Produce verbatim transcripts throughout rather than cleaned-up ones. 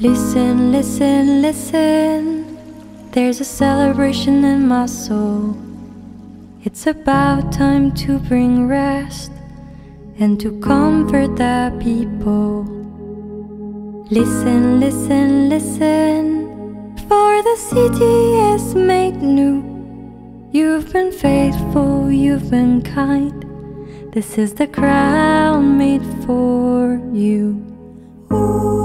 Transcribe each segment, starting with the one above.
Listen, listen, listen, there's a celebration in my soul. It's about time to bring rest and to comfort the people. Listen, listen, listen, for the city is made new. You've been faithful, you've been kind. This is the crown made for you. Ooh.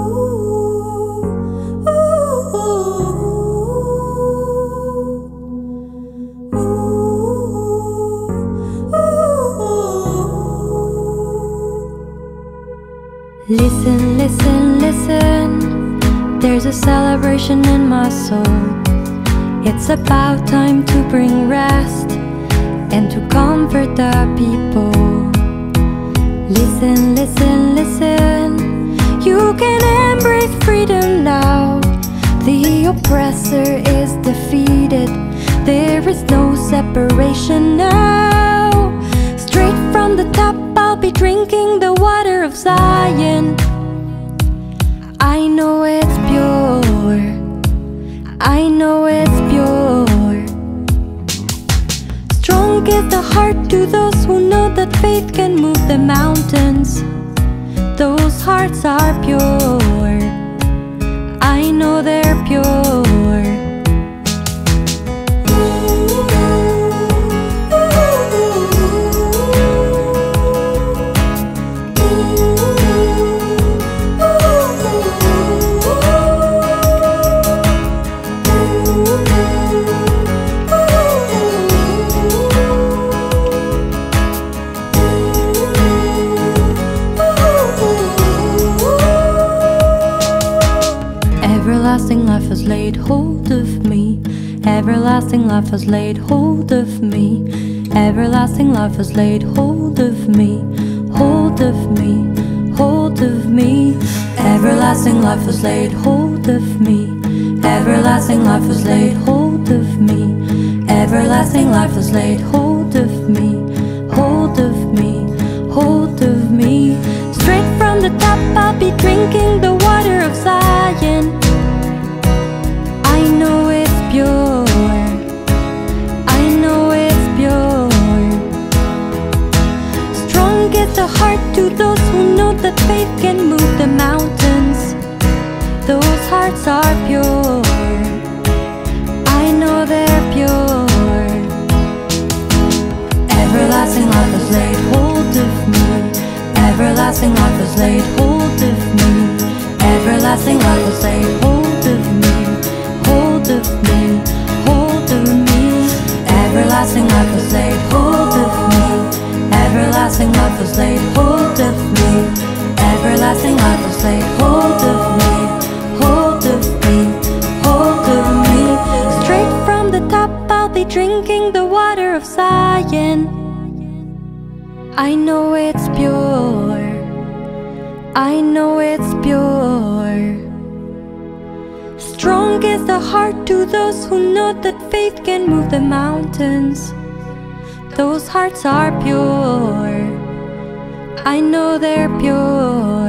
Listen, listen, listen, there's a celebration in my soul. It's about time to bring rest and to comfort the people. Listen, listen, listen, you can embrace freedom now. The oppressor is defeated, there is no separation now. Straight from the top I'll be drinking the water of Zion. I know it's pure, I know it's pure. Strong is the heart to those who know that faith can move the mountains. Those hearts are pure, I know they're pure. Everlasting life has laid hold of me. Everlasting life has laid hold of me. Everlasting life has laid hold of me. Hold of me, hold of me. Everlasting life has laid hold of me. Everlasting life has laid hold of me. Everlasting life has laid hold of me. Hold of me, hold of me. Straight from the top I'll be drinking the water of Zion. I know it's pure, I know it's pure. Strong is the heart to those who know that faith can move the mountains. Those hearts are pure, I know they're pure. Everlasting life has laid hold of me. Everlasting life has laid hold of me. Everlasting life has laid hold of me. Hold of me, hold of me. Everlasting life has laid hold of me. Everlasting life has laid hold of me. Everlasting life has laid hold of me. Hold of me, hold of me. Straight from the top I'll be drinking the water of Zion. I know it's pure, I know it's pure. Strong is the heart to those who know that faith can move the mountains. Those hearts are pure, I know they're pure.